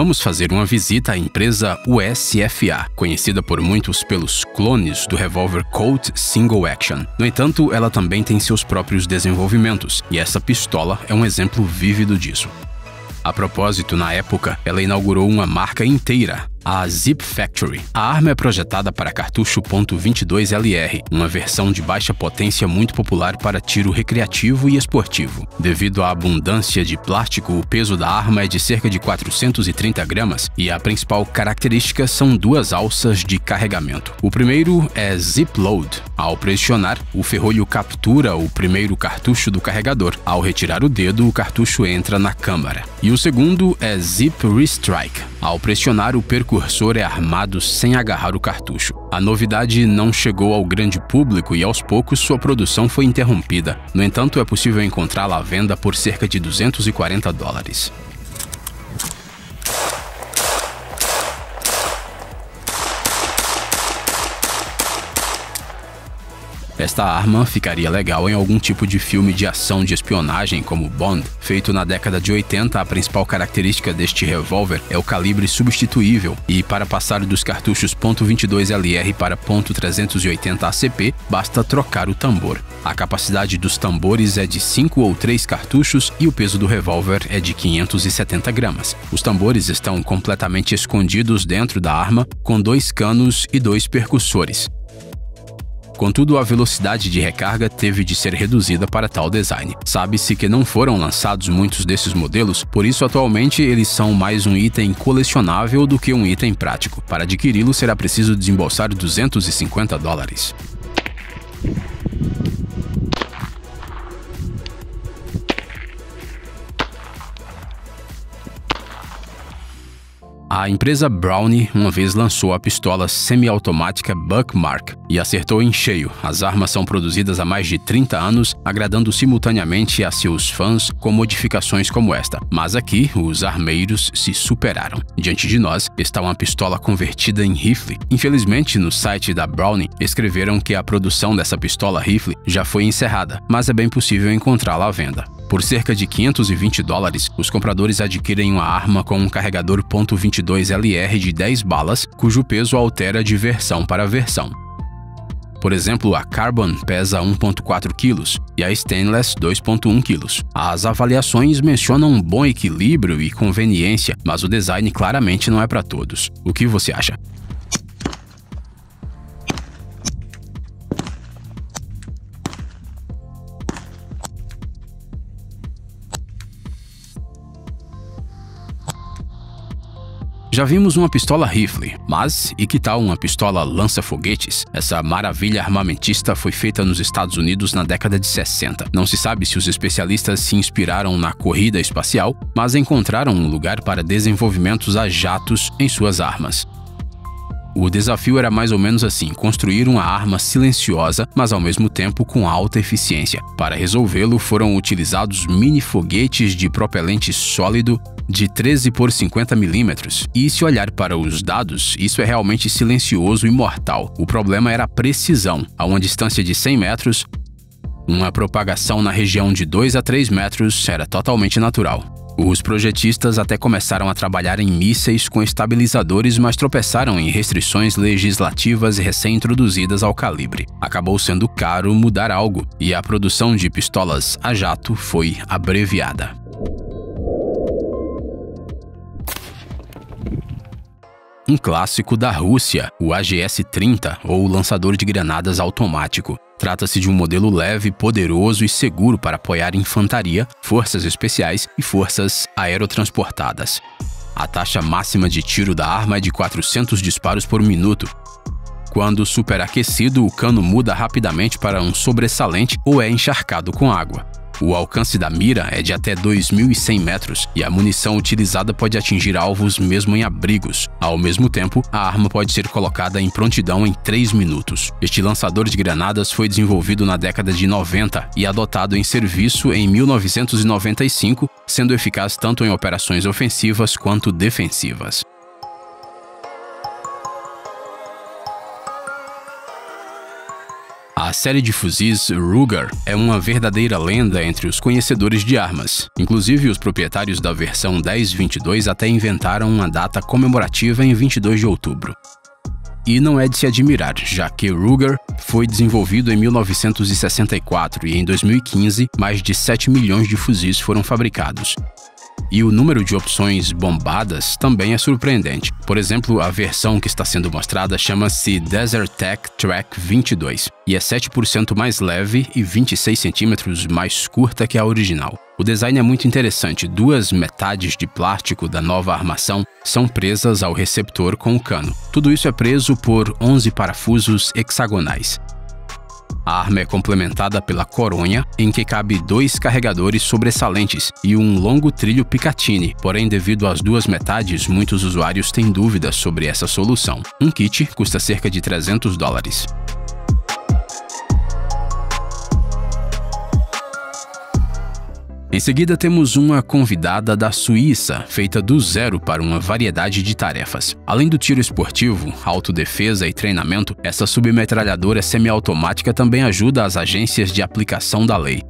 vamos fazer uma visita à empresa USFA, conhecida por muitos pelos clones do revólver Colt Single Action. No entanto, ela também tem seus próprios desenvolvimentos, e essa pistola é um exemplo vívido disso. A propósito, na época, ela inaugurou uma marca inteira, a Zip Factory. A arma é projetada para cartucho .22 LR, uma versão de baixa potência muito popular para tiro recreativo e esportivo. Devido à abundância de plástico, o peso da arma é de cerca de 430 gramas e a principal característica são duas alças de carregamento. O primeiro é Zip Load. Ao pressionar, o ferrolho captura o primeiro cartucho do carregador. Ao retirar o dedo, o cartucho entra na câmara. E o segundo é Zip Restrike. Ao pressionar, o percursor é armado sem agarrar o cartucho. A novidade não chegou ao grande público e aos poucos sua produção foi interrompida. No entanto, é possível encontrá-la à venda por cerca de $240. Esta arma ficaria legal em algum tipo de filme de ação de espionagem como Bond. Feito na década de 80, a principal característica deste revólver é o calibre substituível e, para passar dos cartuchos .22 LR para .380 ACP, basta trocar o tambor. A capacidade dos tambores é de 5 ou 3 cartuchos e o peso do revólver é de 570 gramas. Os tambores estão completamente escondidos dentro da arma, com 2 canos e 2 percussores. Contudo, a velocidade de recarga teve de ser reduzida para tal design. Sabe-se que não foram lançados muitos desses modelos, por isso atualmente eles são mais um item colecionável do que um item prático. Para adquiri-lo será preciso desembolsar $250. A empresa Browning uma vez lançou a pistola semiautomática Buck Mark e acertou em cheio. As armas são produzidas há mais de 30 anos, agradando simultaneamente a seus fãs com modificações como esta. Mas aqui, os armeiros se superaram. Diante de nós está uma pistola convertida em rifle. Infelizmente, no site da Browning, escreveram que a produção dessa pistola rifle já foi encerrada, mas é bem possível encontrá-la à venda. Por cerca de $520, os compradores adquirem uma arma com um carregador .22 LR de 10 balas, cujo peso altera de versão para versão. Por exemplo, a Carbon pesa 1,4 kg e a Stainless 2,1 kg. As avaliações mencionam um bom equilíbrio e conveniência, mas o design claramente não é para todos. O que você acha? Já vimos uma pistola rifle, mas e que tal uma pistola lança-foguetes? Essa maravilha armamentista foi feita nos Estados Unidos na década de 60. Não se sabe se os especialistas se inspiraram na corrida espacial, mas encontraram um lugar para desenvolvimentos a jatos em suas armas. O desafio era mais ou menos assim, construir uma arma silenciosa, mas ao mesmo tempo com alta eficiência. Para resolvê-lo, foram utilizados mini-foguetes de propelente sólido de 13 por 50 milímetros. E se olhar para os dados, isso é realmente silencioso e mortal. O problema era a precisão. A uma distância de 100 metros, uma propagação na região de 2 a 3 metros era totalmente natural. Os projetistas até começaram a trabalhar em mísseis com estabilizadores, mas tropeçaram em restrições legislativas recém-introduzidas ao calibre. Acabou sendo caro mudar algo, e a produção de pistolas a jato foi abreviada. Um clássico da Rússia, o AGS-30, ou lançador de granadas automático. Trata-se de um modelo leve, poderoso e seguro para apoiar infantaria, forças especiais e forças aerotransportadas. A taxa máxima de tiro da arma é de 400 disparos por minuto. Quando superaquecido, o cano muda rapidamente para um sobressalente ou é encharcado com água. O alcance da mira é de até 2.100 metros e a munição utilizada pode atingir alvos mesmo em abrigos. Ao mesmo tempo, a arma pode ser colocada em prontidão em 3 minutos. Este lançador de granadas foi desenvolvido na década de 90 e adotado em serviço em 1995, sendo eficaz tanto em operações ofensivas quanto defensivas. A A série de fuzis Ruger é uma verdadeira lenda entre os conhecedores de armas. Inclusive, os proprietários da versão 1022 até inventaram uma data comemorativa em 22 de outubro. E não é de se admirar, já que Ruger foi desenvolvido em 1964 e em 2015 mais de 7 milhões de fuzis foram fabricados. E o número de opções bombadas também é surpreendente. Por exemplo, a versão que está sendo mostrada chama-se Desert Tech Trek-22 e é 7% mais leve e 26 centímetros mais curta que a original. O design é muito interessante. Duas metades de plástico da nova armação são presas ao receptor com o cano. Tudo isso é preso por 11 parafusos hexagonais. A arma é complementada pela coronha, em que cabe 2 carregadores sobressalentes e um longo trilho Picatinny, porém devido às duas metades, muitos usuários têm dúvidas sobre essa solução. Um kit custa cerca de $300. Em seguida temos uma convidada da Suíça, feita do zero para uma variedade de tarefas. Além do tiro esportivo, autodefesa e treinamento, essa submetralhadora semiautomática também ajuda as agências de aplicação da lei.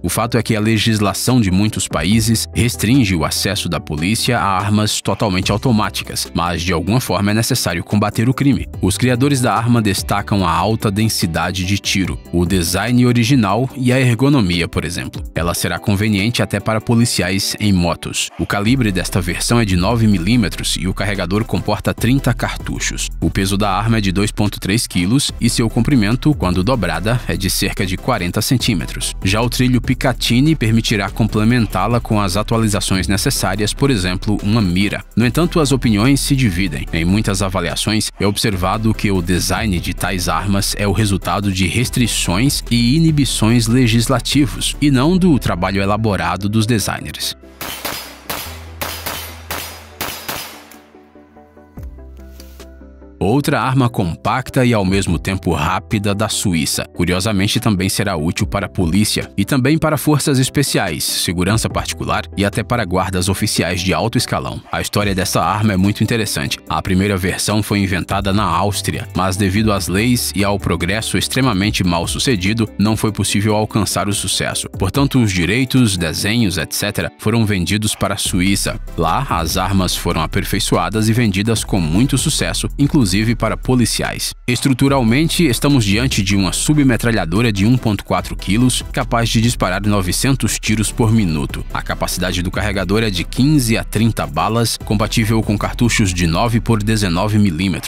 O fato é que a legislação de muitos países restringe o acesso da polícia a armas totalmente automáticas, mas de alguma forma é necessário combater o crime. Os criadores da arma destacam a alta densidade de tiro, o design original e a ergonomia, por exemplo. Ela será conveniente até para policiais em motos. O calibre desta versão é de 9 mm e o carregador comporta 30 cartuchos. O peso da arma é de 2,3 kg e seu comprimento, quando dobrada, é de cerca de 40 cm. Já o trilho Picatinny permitirá complementá-la com as atualizações necessárias, por exemplo, uma mira. No entanto, as opiniões se dividem. Em muitas avaliações, é observado que o design de tais armas é o resultado de restrições e inibições legislativos, e não do trabalho elaborado dos designers. Outra arma compacta e ao mesmo tempo rápida da Suíça. Curiosamente, também será útil para a polícia e também para forças especiais, segurança particular e até para guardas oficiais de alto escalão. A história dessa arma é muito interessante. A primeira versão foi inventada na Áustria, mas devido às leis e ao progresso extremamente mal sucedido, não foi possível alcançar o sucesso. Portanto, os direitos, desenhos, etc. foram vendidos para a Suíça. Lá, as armas foram aperfeiçoadas e vendidas com muito sucesso, inclusive para policiais. Estruturalmente, estamos diante de uma submetralhadora de 1,4 kg, capaz de disparar 900 tiros por minuto. A capacidade do carregador é de 15 a 30 balas, compatível com cartuchos de 9 por 19 mm.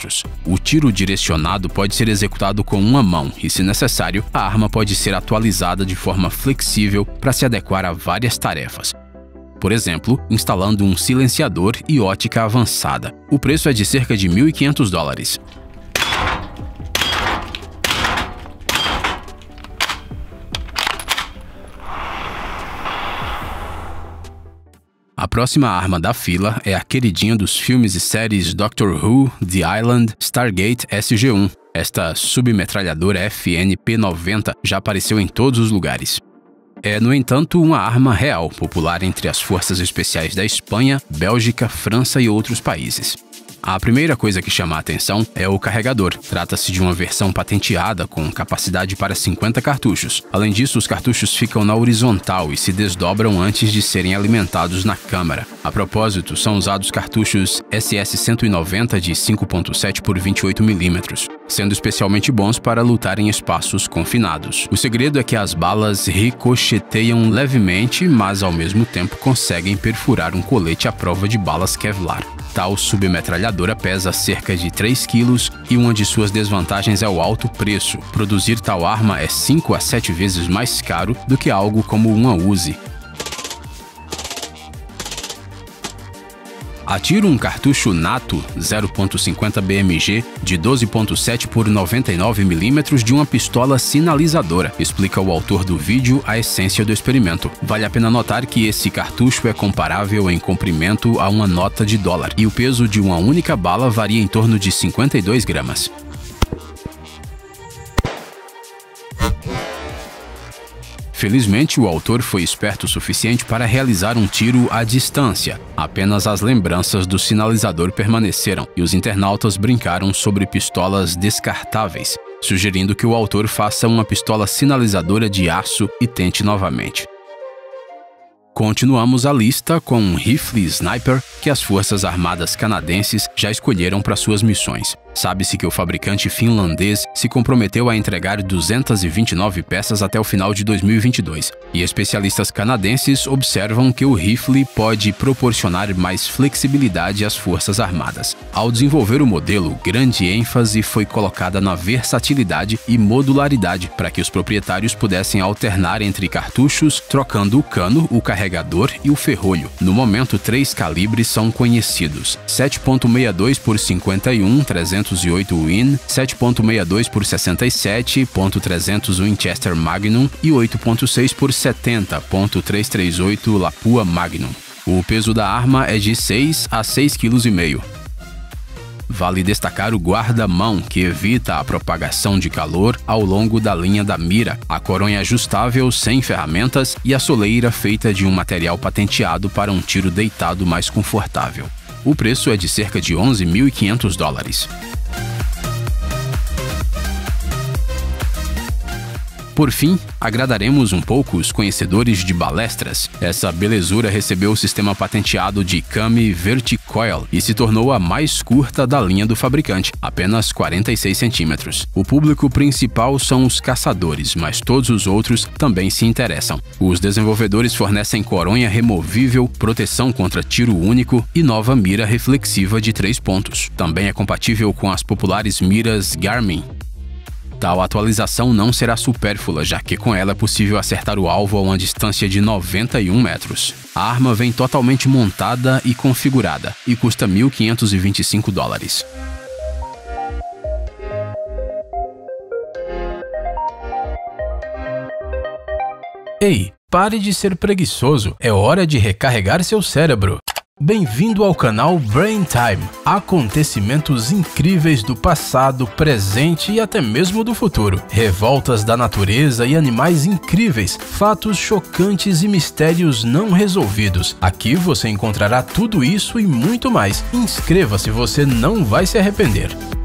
O tiro direcionado pode ser executado com uma mão e, se necessário, a arma pode ser atualizada de forma flexível para se adequar a várias tarefas. Por exemplo, instalando um silenciador e ótica avançada. O preço é de cerca de $1.500. A próxima arma da fila é a queridinha dos filmes e séries Doctor Who, The Island, Stargate SG-1. Esta submetralhadora FN P90 já apareceu em todos os lugares. É, no entanto, uma arma real, popular entre as forças especiais da Espanha, Bélgica, França e outros países. A primeira coisa que chama a atenção é o carregador. Trata-se de uma versão patenteada com capacidade para 50 cartuchos. Além disso, os cartuchos ficam na horizontal e se desdobram antes de serem alimentados na câmara. A propósito, são usados cartuchos SS-190 de 5,7 por 28 mm, sendo especialmente bons para lutar em espaços confinados. O segredo é que as balas ricocheteiam levemente, mas ao mesmo tempo conseguem perfurar um colete à prova de balas Kevlar. Tal submetralhadora pesa cerca de 3 kg e uma de suas desvantagens é o alto preço. Produzir tal arma é 5 a 7 vezes mais caro do que algo como uma Uzi. Atira um cartucho nato 0,50 BMG de 12,7 por 99 mm de uma pistola sinalizadora, explica o autor do vídeo a essência do experimento. Vale a pena notar que esse cartucho é comparável em comprimento a uma nota de dólar e o peso de uma única bala varia em torno de 52 gramas. Felizmente, o autor foi esperto o suficiente para realizar um tiro à distância. Apenas as lembranças do sinalizador permaneceram e os internautas brincaram sobre pistolas descartáveis. sugerindo que o autor faça uma pistola sinalizadora de aço e tente novamente. Continuamos a lista com um rifle sniper que as Forças Armadas Canadenses já escolheram para suas missões. Sabe-se que o fabricante finlandês se comprometeu a entregar 229 peças até o final de 2022, e especialistas canadenses observam que o rifle pode proporcionar mais flexibilidade às Forças Armadas. Ao desenvolver o modelo, grande ênfase foi colocada na versatilidade e modularidade para que os proprietários pudessem alternar entre cartuchos, trocando o cano, o carregador e o ferrolho. No momento, três calibres são conhecidos: 7.62 × 51, 308 Win, 7.62 × 67, 300 Winchester Magnum e 8.6 × 70, 338 Lapua Magnum. O peso da arma é de 6 a 6,5 kg. Vale destacar o guarda-mão, que evita a propagação de calor ao longo da linha da mira, a coronha ajustável sem ferramentas e a soleira feita de um material patenteado para um tiro deitado mais confortável. O preço é de cerca de $11.500. Por fim, agradaremos um pouco os conhecedores de balestras. Essa belezura recebeu o sistema patenteado de Kami Verticoil e se tornou a mais curta da linha do fabricante, apenas 46 centímetros. O público principal são os caçadores, mas todos os outros também se interessam. Os desenvolvedores fornecem coronha removível, proteção contra tiro único e nova mira reflexiva de 3 pontos. Também é compatível com as populares miras Garmin. Tal atualização não será supérflua, já que com ela é possível acertar o alvo a uma distância de 91 metros. A arma vem totalmente montada e configurada e custa $1.525. Ei, pare de ser preguiçoso, é hora de recarregar seu cérebro. Bem-vindo ao canal Brain Time, acontecimentos incríveis do passado, presente e até mesmo do futuro, revoltas da natureza e animais incríveis, fatos chocantes e mistérios não resolvidos. Aqui você encontrará tudo isso e muito mais. Inscreva-se, você não vai se arrepender.